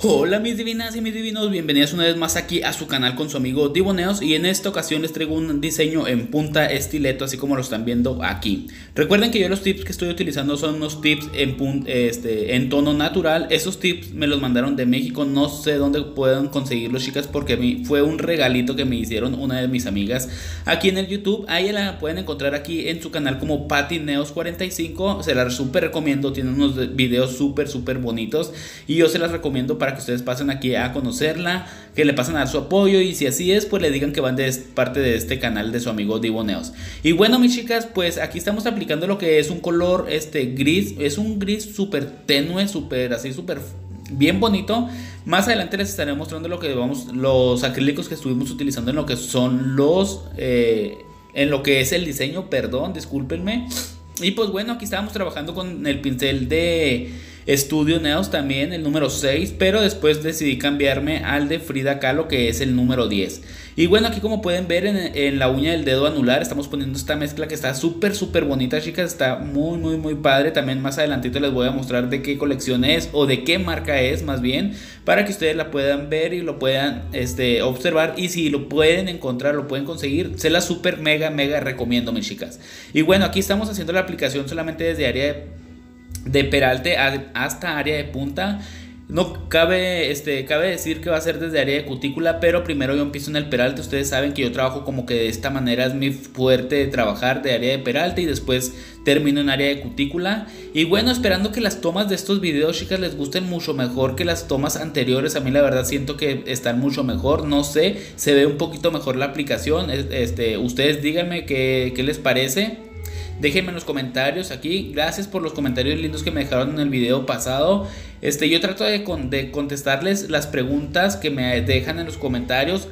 Hola mis divinas y mis divinos, bienvenidos una vez más aquí a su canal con su amigo Divo Neos. Y en esta ocasión les traigo un diseño en punta estileto, así como lo están viendo aquí. Recuerden que yo los tips que estoy utilizando son unos tips en tono natural. Esos tips me los mandaron de México, no sé dónde pueden conseguirlos, chicas, porque fue un regalito que me hicieron una de mis amigas aquí en el YouTube. Ahí la pueden encontrar aquí en su canal como Patineos45, se la súper recomiendo, tiene unos videos súper bonitos y yo se las recomiendo para que ustedes pasen aquí a conocerla, que le pasen a dar su apoyo y si así es, pues le digan que van de parte de este canal de su amigo Divo Neos. Y bueno mis chicas, pues aquí estamos aplicando lo que es un color gris, es un gris súper tenue, súper bien bonito. Más adelante les estaré mostrando lo que vamos, los acrílicos que estuvimos utilizando en lo que son los en lo que es el diseño, perdón, discúlpenme. Y pues bueno, aquí estábamos trabajando con el pincel de Estudio Neos también, el número 6, pero después decidí cambiarme al de Frida Kahlo, que es el número 10. Y bueno, aquí como pueden ver en la uña del dedo anular estamos poniendo esta mezcla que está súper bonita, chicas, está muy padre. También más adelantito les voy a mostrar de qué colección es o de qué marca es más bien, para que ustedes la puedan ver y lo puedan observar, y si lo pueden encontrar, lo pueden conseguir, se la súper mega recomiendo mis chicas. Y bueno, aquí estamos haciendo la aplicación solamente desde área de peralte hasta área de punta. No cabe, cabe decir que va a ser desde área de cutícula, pero primero yo empiezo en el peralte. Ustedes saben que yo trabajo como que de esta manera, es mi fuerte de trabajar de área de peralte y después termino en área de cutícula. Y bueno, esperando que las tomas de estos videos, chicas, les gusten mucho mejor que las tomas anteriores. A mí la verdad siento que están mucho mejor, no sé, se ve un poquito mejor la aplicación. Ustedes díganme qué les parece. Déjenme en los comentarios aquí. Gracias por los comentarios lindos que me dejaron en el video pasado. Yo trato de contestarles las preguntas que me dejan en los comentarios,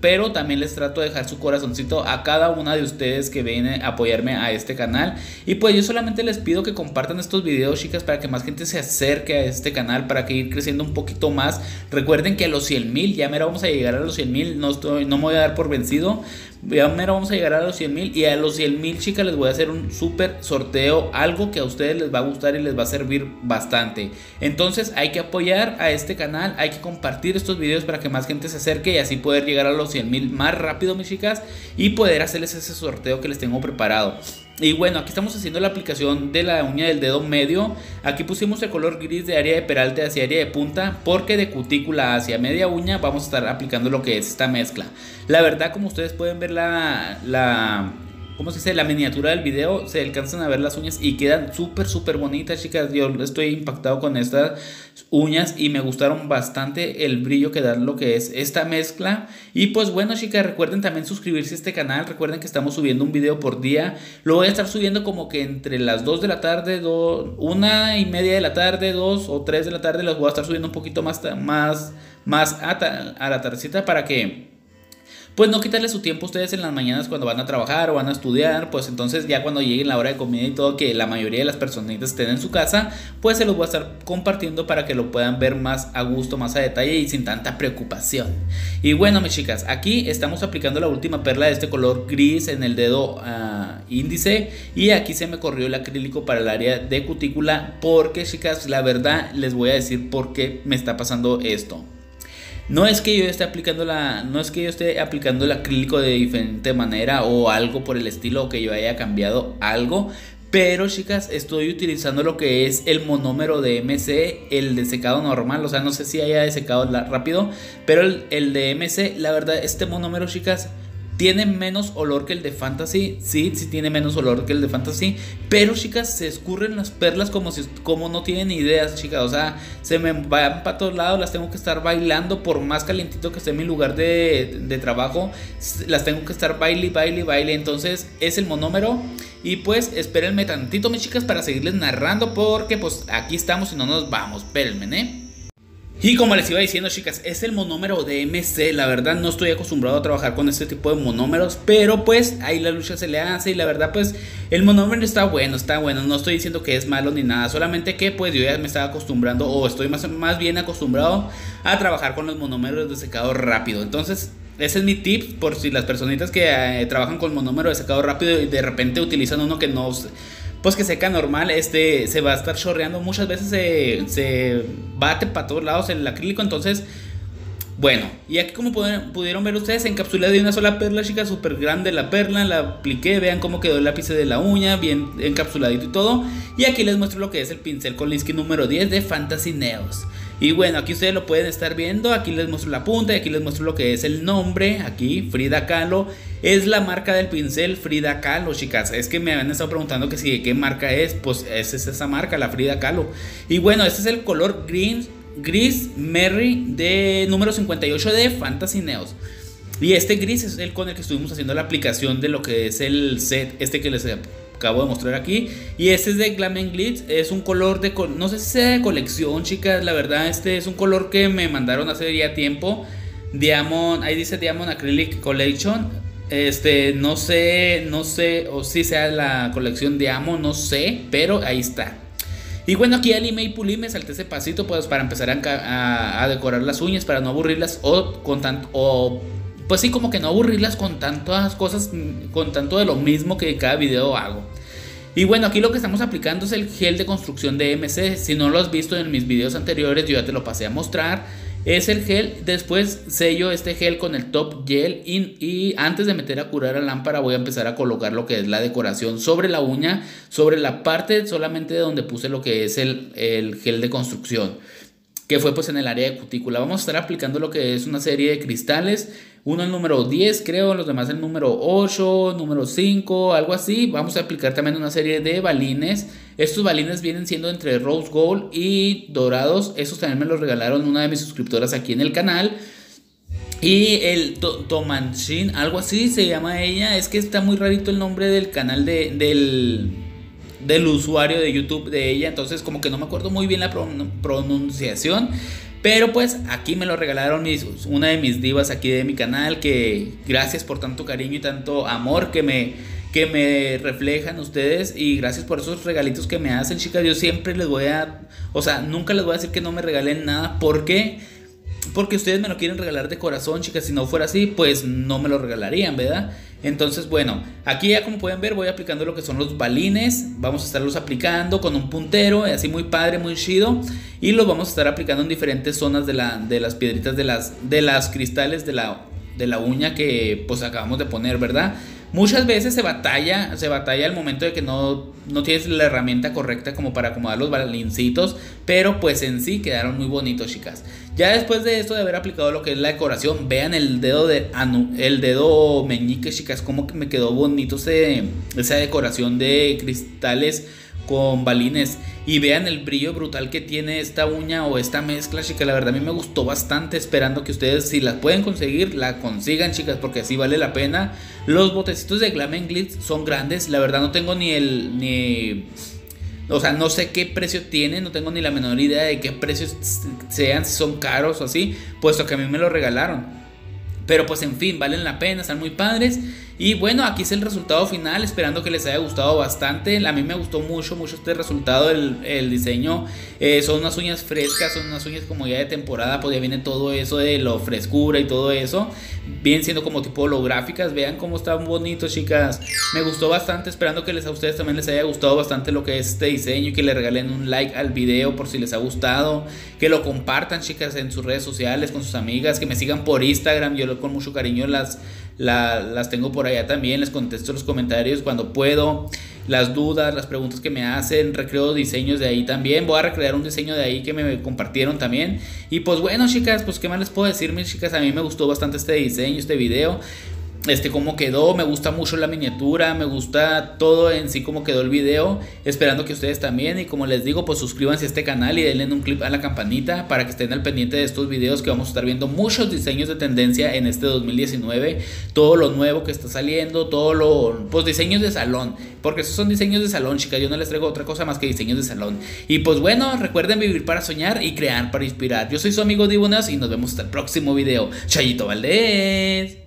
pero también les trato de dejar su corazoncito a cada una de ustedes que viene a apoyarme a este canal. Y pues yo solamente les pido que compartan estos videos, chicas, para que más gente se acerque a este canal, para que ir creciendo un poquito más. Recuerden que a los 100,000, ya mero vamos a llegar a los 100,000, no me voy a dar por vencido. Ya mero vamos a llegar a los 100,000 y a los 100,000, chicas, les voy a hacer un súper sorteo, algo que a ustedes les va a gustar y les va a servir bastante. Entonces hay que apoyar a este canal, hay que compartir estos videos para que más gente se acerque y así poder llegar a los 100,000 más rápido mis chicas y poder hacerles ese sorteo que les tengo preparado. Y bueno, aquí estamos haciendo la aplicación de la uña del dedo medio. Aquí pusimos el color gris de área de peralte hacia área de punta, porque de cutícula hacia media uña vamos a estar aplicando lo que es esta mezcla. La verdad, como ustedes pueden ver ¿cómo se dice? La miniatura del video, se alcanzan a ver las uñas y quedan súper bonitas, chicas. Yo estoy impactado con estas uñas y me gustaron bastante el brillo que da lo que es esta mezcla. Y pues bueno, chicas, recuerden también suscribirse a este canal. Recuerden que estamos subiendo un video por día. Lo voy a estar subiendo como que entre las 2 de la tarde, 1:30 de la tarde, 2 o 3 de la tarde. Los voy a estar subiendo un poquito más a la tardecita, para que pues no quitarle su tiempo a ustedes en las mañanas cuando van a trabajar o van a estudiar. Pues entonces ya cuando lleguen la hora de comida y todo, que la mayoría de las personitas estén en su casa, pues se los voy a estar compartiendo para que lo puedan ver más a gusto, más a detalle y sin tanta preocupación. Y bueno mis chicas, aquí estamos aplicando la última perla de este color gris en el dedo índice. Y aquí se me corrió el acrílico para el área de cutícula, porque chicas, la verdad les voy a decir por qué me está pasando esto. No es que yo esté aplicando el acrílico de diferente manera o algo por el estilo, o que yo haya cambiado algo, pero chicas, estoy utilizando lo que es el monómero de MC, el de secado normal. O sea, no sé si haya de secado rápido, pero el de MC, la verdad, este monómero, chicas, tiene menos olor que el de Fantasy. Sí tiene menos olor que el de Fantasy, pero chicas, se escurren las perlas como no tienen ideas, chicas. O sea, se me van para todos lados, las tengo que estar bailando. Por más calientito que esté en mi lugar de trabajo, las tengo que estar baile. Entonces es el monómero. Y pues espérenme tantito mis chicas para seguirles narrando, porque pues aquí estamos y no nos vamos, espérenme, Y como les iba diciendo, chicas, es el monómero de MC. La verdad no estoy acostumbrado a trabajar con este tipo de monómeros, pero pues ahí la lucha se le hace. Y la verdad pues el monómero está bueno. No estoy diciendo que es malo ni nada, solamente que pues yo ya me estaba acostumbrando, o estoy más bien acostumbrado a trabajar con los monómeros de secado rápido. Entonces ese es mi tip, por si las personitas que trabajan con monómero de secado rápido y de repente utilizan uno que no pues que seca normal, se va a estar chorreando. Muchas veces se bate para todos lados el acrílico. Entonces, bueno, y aquí como pudieron ver ustedes, encapsulé de una sola perla, chicas, súper grande la perla, la apliqué, vean cómo quedó el lápiz de la uña, bien encapsuladito y todo. Y aquí les muestro lo que es el pincel Kolinsky número 10 de Fantasy Neos. Y bueno, aquí ustedes lo pueden estar viendo, aquí les muestro la punta y aquí les muestro lo que es el nombre, aquí Frida Kahlo. Es la marca del pincel Frida Kahlo, chicas, es que me habían estado preguntando que si de qué marca es, pues es esa marca, la Frida Kahlo. Y bueno, este es el color gris Merry de número 58 de Fantasy Neos. Y este gris es el con el que estuvimos haciendo la aplicación de lo que es el set este que les acabo de mostrar aquí. Y este es de Glam and Glits, es un color de, no sé si sea de colección, chicas, la verdad. Este es un color que me mandaron hace ya tiempo, ahí dice Diamond Acrylic Collection. No sé o si sea la colección Diamond, no sé, pero ahí está. Y bueno, aquí alimé y pulí, me salté ese pasito pues para empezar a decorar las uñas, para no aburrirlas con tantas cosas, con tanto de lo mismo que cada video hago. Y bueno, aquí lo que estamos aplicando es el gel de construcción de MC. Si no lo has visto en mis videos anteriores, yo ya te lo pasé a mostrar. Es el gel, después sello este gel con el top gel y antes de meter a curar la lámpara voy a empezar a colocar lo que es la decoración sobre la uña, sobre la parte solamente de donde puse lo que es el gel de construcción, que fue pues en el área de cutícula. Vamos a estar aplicando lo que es una serie de cristales, uno el número 10 creo, los demás el número 8, número 5, algo así. Vamos a aplicar también una serie de balines. Estos balines vienen siendo entre rose gold y dorados. Esos también me los regalaron una de mis suscriptoras aquí en el canal. Y el Tomanchin, algo así se llama ella. Es que está muy rarito el nombre del canal del usuario de YouTube de ella. Entonces como que no me acuerdo muy bien la pronunciación. Pero pues aquí me lo regalaron una de mis divas aquí de mi canal. Que gracias por tanto cariño y tanto amor que me reflejan ustedes, y gracias por esos regalitos que me hacen, chicas. Yo siempre les voy a, o sea, nunca les voy a decir que no me regalen nada. ¿Por qué? Porque ustedes me lo quieren regalar de corazón, chicas. Si no fuera así, pues no me lo regalarían, ¿verdad? Entonces, bueno, aquí ya como pueden ver voy aplicando lo que son los balines. Vamos a estarlos aplicando con un puntero, así muy padre, muy chido. Y los vamos a estar aplicando en diferentes zonas de las piedritas, de las cristales de la uña que pues acabamos de poner, ¿verdad? Muchas veces se batalla al momento de que no tienes la herramienta correcta como para acomodar los balincitos, pero pues en sí quedaron muy bonitos, chicas. Ya después de esto, de haber aplicado lo que es la decoración, vean el dedo meñique, chicas, cómo me quedó bonito esa decoración de cristales con balines. Y vean el brillo brutal que tiene esta uña o esta mezcla, chicas. La verdad a mí me gustó bastante, esperando que ustedes, si las pueden conseguir, la consigan, chicas, porque así vale la pena. Los botecitos de Glam and Glitz son grandes. La verdad no tengo o sea, no sé qué precio tienen, no tengo ni la menor idea de qué precios sean, si son caros o así, puesto que a mí me lo regalaron. Pero pues en fin, valen la pena, están muy padres. Y bueno, aquí es el resultado final, esperando que les haya gustado bastante. A mí me gustó mucho este resultado, el diseño. Son unas uñas frescas, son unas uñas como ya de temporada, pues ya viene todo eso de la frescura y todo eso. Bien siendo como tipo holográficas, vean cómo están bonitos, chicas. Me gustó bastante, esperando que a ustedes también les haya gustado bastante lo que es este diseño. Y que le regalen un like al video por si les ha gustado. Que lo compartan, chicas, en sus redes sociales, con sus amigas. Que me sigan por Instagram, yo con mucho cariño las tengo por allá también, les contesto los comentarios cuando puedo, las dudas, las preguntas que me hacen, recreo diseños de ahí también, voy a recrear un diseño de ahí que me compartieron también. Y pues bueno, chicas, pues qué más les puedo decir, mis chicas, a mí me gustó bastante este diseño, este video, cómo quedó, me gusta mucho la miniatura, me gusta todo en sí cómo quedó el video, esperando que ustedes también, y como les digo, pues suscríbanse a este canal y denle un clip a la campanita para que estén al pendiente de estos videos, que vamos a estar viendo muchos diseños de tendencia en este 2019, todo lo nuevo que está saliendo, pues diseños de salón, porque esos son diseños de salón, chicas, yo no les traigo otra cosa más que diseños de salón. Y pues bueno, recuerden vivir para soñar y crear para inspirar. Yo soy su amigo Divo Neos y nos vemos hasta el próximo video. Chayito Valdés.